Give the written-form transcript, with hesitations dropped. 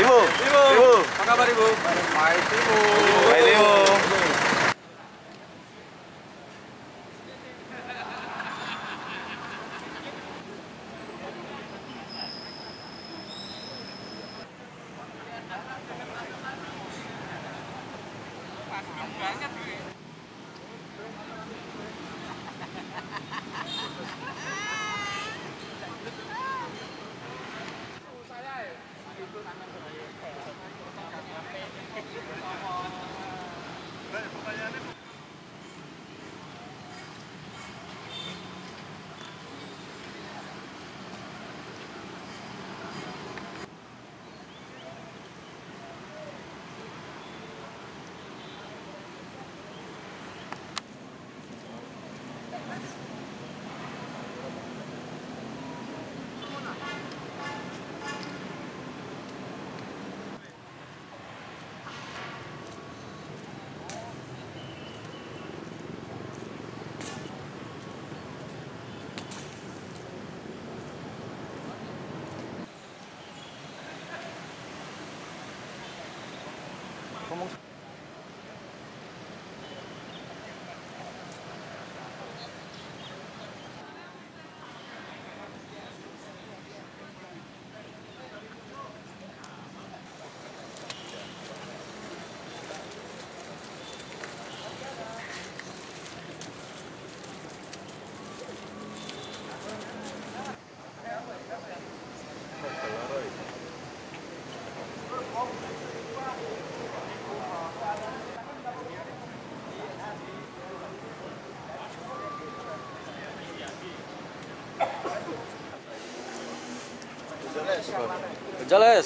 Ibu, apa kabar Ibu? Baik Ibu. Baik Ibu. Jaleh.